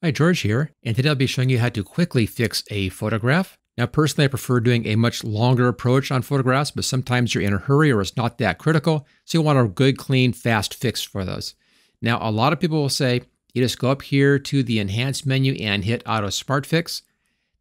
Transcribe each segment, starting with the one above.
Hi, George here, and today I'll be showing you how to quickly fix a photograph. Now, personally, I prefer doing a much longer approach on photographs, but sometimes you're in a hurry or it's not that critical, so you want a good, clean, fast fix for those. Now, a lot of people will say, you just go up here to the Enhance menu and hit Auto Smart Fix.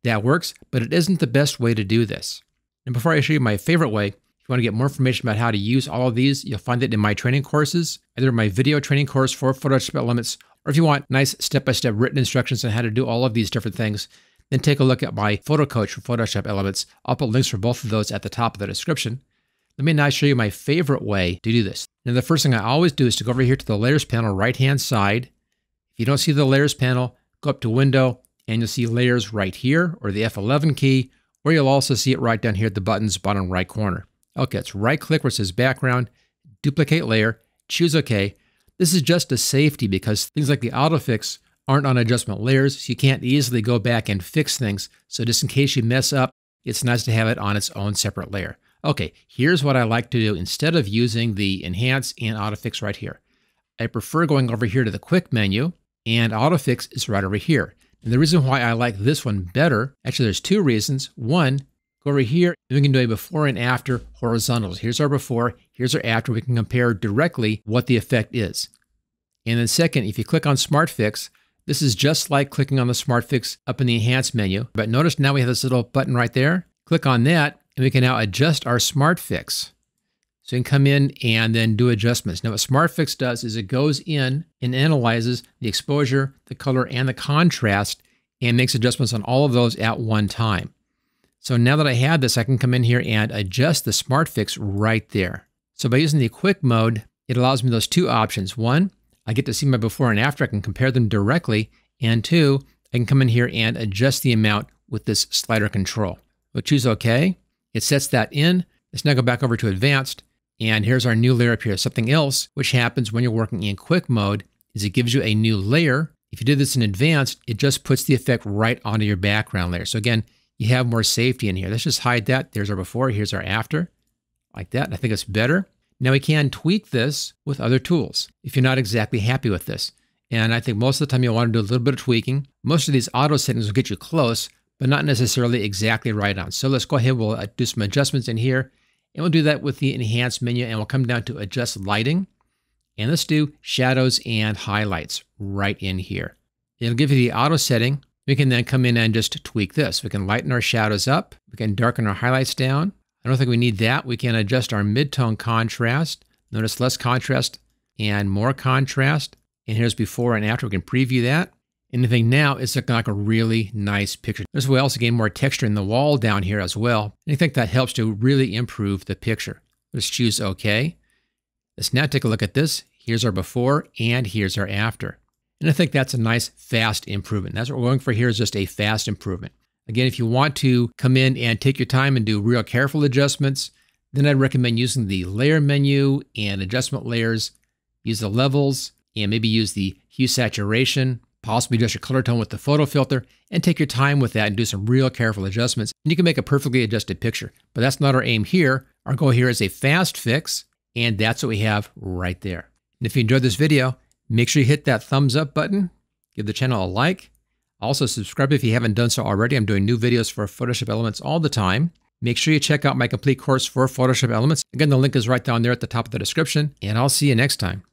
That works, but it isn't the best way to do this. And before I show you my favorite way, if you want to get more information about how to use all of these, you'll find it in my training courses, either my video training course for Photoshop Elements, or if you want nice step-by-step written instructions on how to do all of these different things, then take a look at my Photo Coach for Photoshop Elements. I'll put links for both of those at the top of the description. Let me now show you my favorite way to do this. Now, the first thing I always do is to go over here to the Layers panel, right-hand side. If you don't see the Layers panel, go up to Window, and you'll see Layers right here, or the F11 key, or you'll also see it right down here at the buttons, bottom right corner. Okay, it's right-click where it says Background, Duplicate Layer, choose OK. This is just a safety because things like the autofix aren't on adjustment layers, so you can't easily go back and fix things. So just in case you mess up, it's nice to have it on its own separate layer. Okay, here's what I like to do instead of using the enhance and autofix right here. I prefer going over here to the quick menu, and autofix is right over here. And the reason why I like this one better, actually there's two reasons. One, go over here and we can do a before and after horizontals. Here's our before, here's our after. We can compare directly what the effect is. And then second, if you click on Smart Fix, this is just like clicking on the Smart Fix up in the Enhance menu. But notice now we have this little button right there. Click on that and we can now adjust our Smart Fix. So you can come in and then do adjustments. Now what Smart Fix does is it goes in and analyzes the exposure, the color, and the contrast and makes adjustments on all of those at one time. So now that I have this, I can come in here and adjust the Smart Fix right there. So by using the quick mode, it allows me those two options. One, I get to see my before and after, I can compare them directly. And two, I can come in here and adjust the amount with this slider control. We'll choose OK. It sets that in. Let's now go back over to Advanced. And here's our new layer up here. Something else which happens when you're working in quick mode is it gives you a new layer. If you do this in Advanced, it just puts the effect right onto your background layer. So again, you have more safety in here. Let's just hide that. There's our before, here's our after, like that. I think it's better. Now we can tweak this with other tools if you're not exactly happy with this. And I think most of the time you'll want to do a little bit of tweaking. Most of these auto settings will get you close, but not necessarily exactly right on. So let's go ahead, we'll do some adjustments in here, and we'll do that with the Enhance menu, and we'll come down to Adjust Lighting. And let's do Shadows and Highlights right in here. It'll give you the auto setting. We can then come in and just tweak this. We can lighten our shadows up. We can darken our highlights down. I don't think we need that. We can adjust our mid-tone contrast. Notice less contrast and more contrast. And here's before and after. We can preview that. And the thing now is looking like a really nice picture. This will also gain more texture in the wall down here as well. And I think that helps to really improve the picture. Let's choose OK. Let's now take a look at this. Here's our before and here's our after. And I think that's a nice fast improvement. That's what we're going for here, is just a fast improvement. Again, if you want to come in and take your time and do real careful adjustments, then I'd recommend using the layer menu and adjustment layers, use the levels, and maybe use the hue saturation, possibly adjust your color tone with the photo filter, and take your time with that and do some real careful adjustments. And you can make a perfectly adjusted picture, but that's not our aim here. Our goal here is a fast fix, and that's what we have right there. And if you enjoyed this video, make sure you hit that thumbs up button, give the channel a like. Also subscribe if you haven't done so already. I'm doing new videos for Photoshop Elements all the time. Make sure you check out my complete course for Photoshop Elements. Again, the link is right down there at the top of the description, and I'll see you next time.